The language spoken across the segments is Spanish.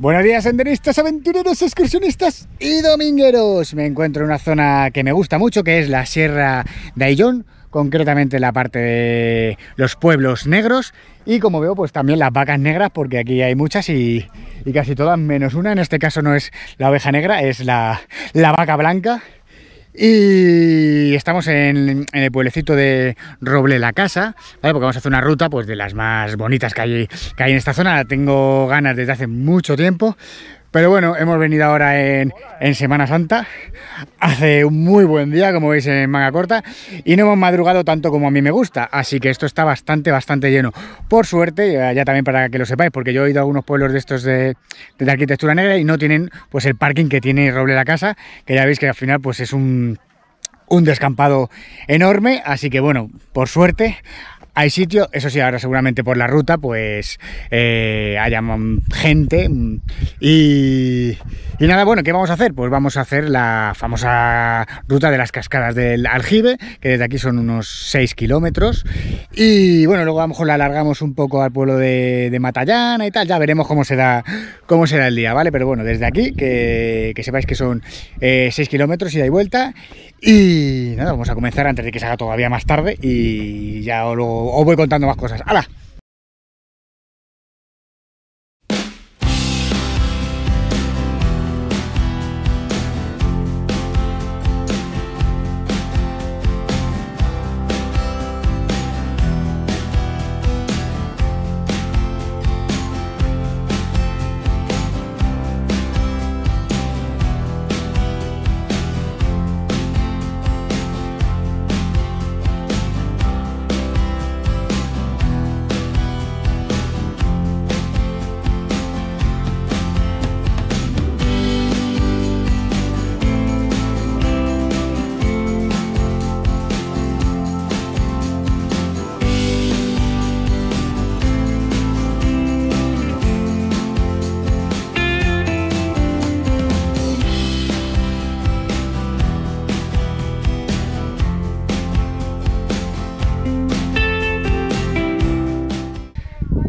Buenos días, senderistas, aventureros, excursionistas y domingueros. Me encuentro en una zona que me gusta mucho, que es la Sierra de Ayllón, concretamente la parte de los pueblos negros y, como veo, pues también las vacas negras, porque aquí hay muchas y casi todas menos una. En este caso no es la oveja negra, es la vaca blanca. Y estamos en el pueblecito de Roblelacasa, ¿vale? Porque vamos a hacer una ruta pues de las más bonitas que hay en esta zona. La tengo ganas desde hace mucho tiempo, pero bueno, hemos venido ahora en Semana Santa. Hace un muy buen día, como veis, en manga corta, y no hemos madrugado tanto como a mí me gusta, así que esto está bastante lleno. Por suerte, ya también para que lo sepáis, porque yo he ido a algunos pueblos de estos de arquitectura negra y no tienen pues el parking que tiene Roblelacasa, que ya veis que al final pues es un descampado enorme. Así que bueno, por suerte hay sitio. Eso sí, ahora seguramente por la ruta pues haya gente y nada. Bueno, ¿qué vamos a hacer? Pues vamos a hacer la famosa ruta de las cascadas del Aljibe, que desde aquí son unos 6 kilómetros, y bueno, luego a lo mejor la alargamos un poco al pueblo de Matallana y tal. Ya veremos cómo será el día, ¿vale? Pero bueno, desde aquí que sepáis que son 6 kilómetros ida y vuelta. Y nada, vamos a comenzar antes de que se haga todavía más tarde y ya os voy contando más cosas. ¡Hala!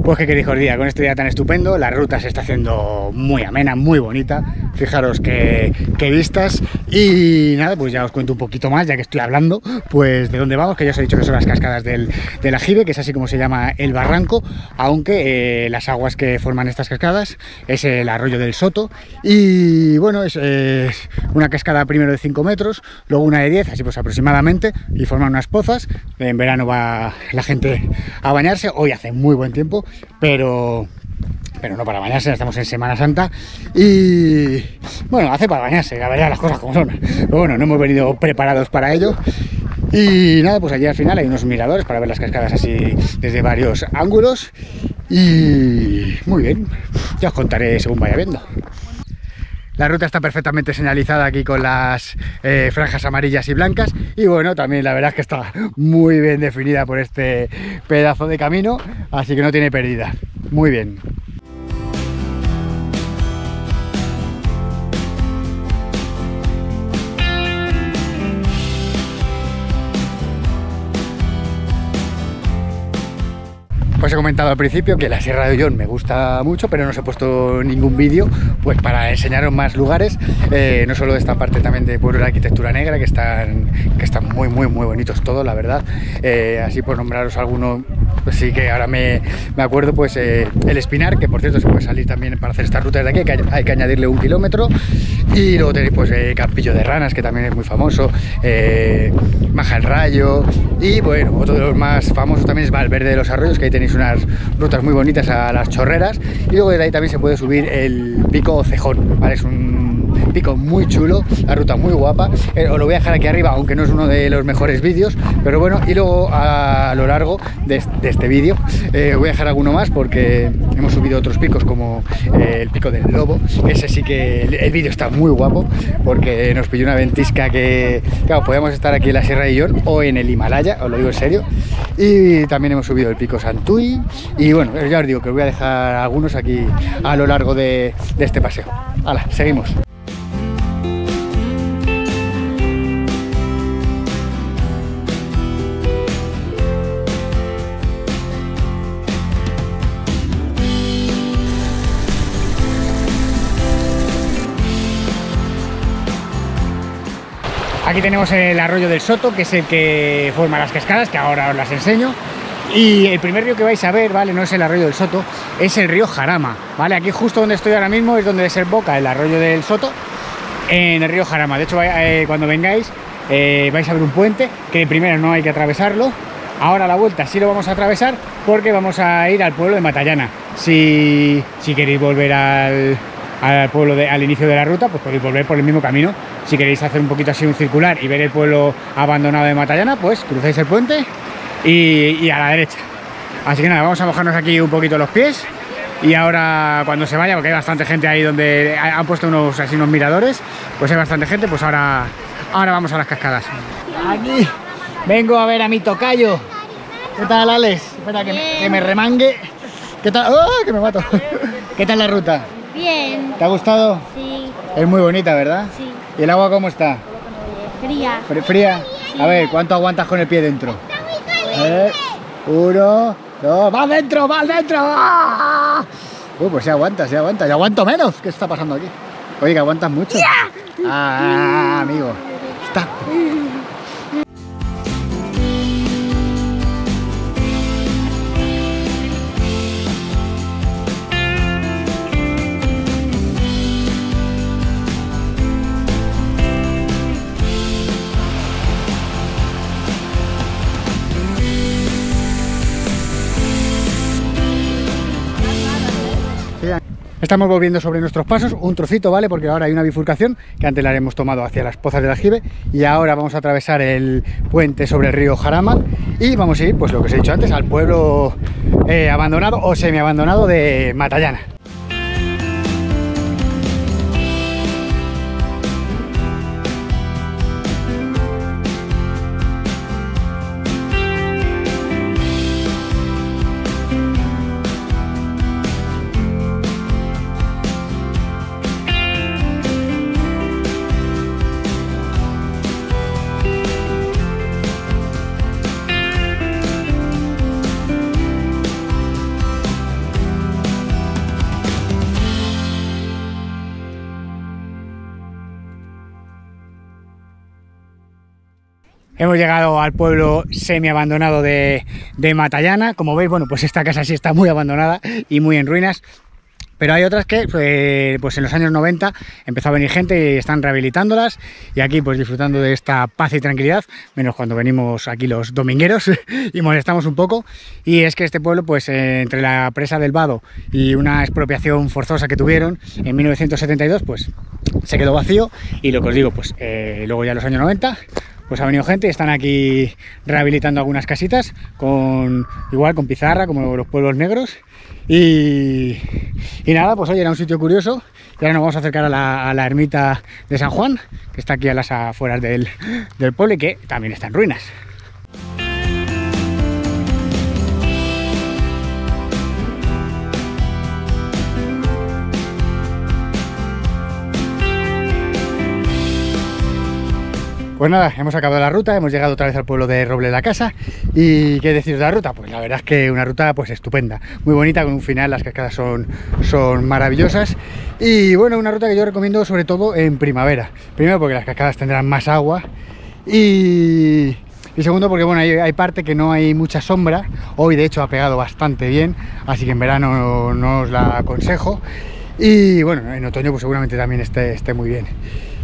Pues qué queréis, día con este día tan estupendo, la ruta se está haciendo muy amena, muy bonita. Fijaros qué vistas. Y nada, pues ya os cuento un poquito más, ya que estoy hablando, pues de dónde vamos, que ya os he dicho que son las cascadas del Aljibe, que es así como se llama el barranco, aunque las aguas que forman estas cascadas es el arroyo del Soto. Y bueno, es una cascada primero de 5 metros, luego una de 10, así pues aproximadamente, y forman unas pozas. En verano va la gente a bañarse. Hoy hace muy buen tiempo, pero no para bañarse, estamos en Semana Santa y bueno, hace para bañarse, la verdad, las cosas como son. Pero bueno, no hemos venido preparados para ello. Y nada, pues allí al final hay unos miradores para ver las cascadas así desde varios ángulos. Y muy bien, ya os contaré según vaya viendo. La ruta está perfectamente señalizada aquí con las franjas amarillas y blancas. Y bueno, también la verdad es que está muy bien definida por este pedazo de camino, así que no tiene pérdida. Muy bien. Os he comentado al principio que la Sierra de Ayllón me gusta mucho, pero no os he puesto ningún vídeo pues para enseñaros más lugares, no solo de esta parte, también de pueblos de arquitectura negra, que están muy bonitos todos, la verdad. Así por nombraros algunos, pues sí que ahora me acuerdo, pues el Espinar, que por cierto se puede salir también para hacer estas rutas de aquí, que hay que añadirle 1 kilómetro. Y luego tenéis pues Capillo de Ranas, que también es muy famoso, Majalrayo, y bueno, otro de los más famosos también es Valverde de los Arroyos, que ahí tenéis unas rutas muy bonitas a las chorreras. Y luego de ahí también se puede subir el pico Cejón, ¿vale? Es un pico muy chulo, la ruta muy guapa. Os lo voy a dejar aquí arriba, aunque no es uno de los mejores vídeos, pero bueno. Y luego a lo largo de este vídeo voy a dejar alguno más, porque hemos subido otros picos, como el pico del Lobo. Ese sí que el vídeo está muy guapo, porque nos pilló una ventisca que, claro, podíamos estar aquí en la Sierra de Ayllón o en el Himalaya, os lo digo en serio. Y también hemos subido el pico Santuy. Y bueno, ya os digo que os voy a dejar algunos aquí a lo largo de este paseo. ¡Hala! Seguimos. Aquí tenemos el arroyo del Soto, que es el que forma las cascadas, que ahora os las enseño. Y el primer río que vais a ver, ¿vale? No es el arroyo del Soto, es el río Jarama, ¿vale? Aquí justo donde estoy ahora mismo es donde desemboca el arroyo del Soto en el río Jarama. De hecho, cuando vengáis vais a ver un puente que primero no hay que atravesarlo. Ahora a la vuelta sí lo vamos a atravesar porque vamos a ir al pueblo de Matallana. Si queréis volver al pueblo al inicio de la ruta, pues podéis volver por el mismo camino. Si queréis hacer un poquito así un circular y ver el pueblo abandonado de Matallana, pues cruzáis el puente y a la derecha. Así que nada, vamos a mojarnos aquí un poquito los pies y ahora cuando se vaya, porque hay bastante gente ahí donde han puesto unos miradores, pues hay bastante gente, pues ahora vamos a las cascadas. Aquí vengo a ver a mi tocayo. ¿Qué tal, Alex? Espera que me remangue. ¿Qué tal? ¡Oh, que me mato! ¿Qué tal la ruta? Bien. ¿Te ha gustado? Sí. Es muy bonita, ¿verdad? Sí. ¿Y el agua cómo está? Fría. ¿Fría? Sí. A ver, ¿cuánto aguantas con el pie dentro? Uno, dos, ¡va dentro, va dentro! ¡Ah! Pues se aguanta, se aguanta. ¡Yo aguanto menos! ¿Qué está pasando aquí? Oye, que aguantas mucho. Ah, amigo. Está. Estamos volviendo sobre nuestros pasos, un trocito, ¿vale? Porque ahora hay una bifurcación que antes la hemos tomado hacia las pozas del Aljibe y ahora vamos a atravesar el puente sobre el río Jarama y vamos a ir, pues lo que os he dicho antes, al pueblo abandonado o semiabandonado de Matallana. Hemos llegado al pueblo semiabandonado de Matallana. Como veis, bueno, pues esta casa sí está muy abandonada y muy en ruinas. Pero hay otras que, pues en los años 90 empezó a venir gente y están rehabilitándolas. Y aquí, pues disfrutando de esta paz y tranquilidad, menos cuando venimos aquí los domingueros y molestamos un poco. Y es que este pueblo, pues entre la presa del Vado y una expropiación forzosa que tuvieron en 1972, pues se quedó vacío. Y lo que os digo, pues luego ya en los años 90... pues ha venido gente y están aquí rehabilitando algunas casitas con pizarra, como los pueblos negros. Y nada, pues hoy era un sitio curioso. Y ahora nos vamos a acercar a la ermita de San Juan, que está aquí a las afueras del pueblo y que también está en ruinas. Pues nada, hemos acabado la ruta, hemos llegado otra vez al pueblo de Roblelacasa y ¿qué decir de la ruta? Pues la verdad es que una ruta pues estupenda, muy bonita, con un final, las cascadas son maravillosas y bueno, una ruta que yo recomiendo sobre todo en primavera. Primero porque las cascadas tendrán más agua y segundo porque bueno, hay parte que no hay mucha sombra, hoy de hecho ha pegado bastante bien, así que en verano no os la aconsejo y bueno, en otoño pues seguramente también esté muy bien.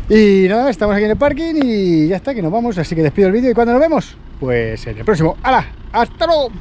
Y nada, estamos aquí en el parking y ya está, que nos vamos, así que despido el vídeo y cuando nos vemos, pues en el próximo. ¡Hala! ¡Hasta luego!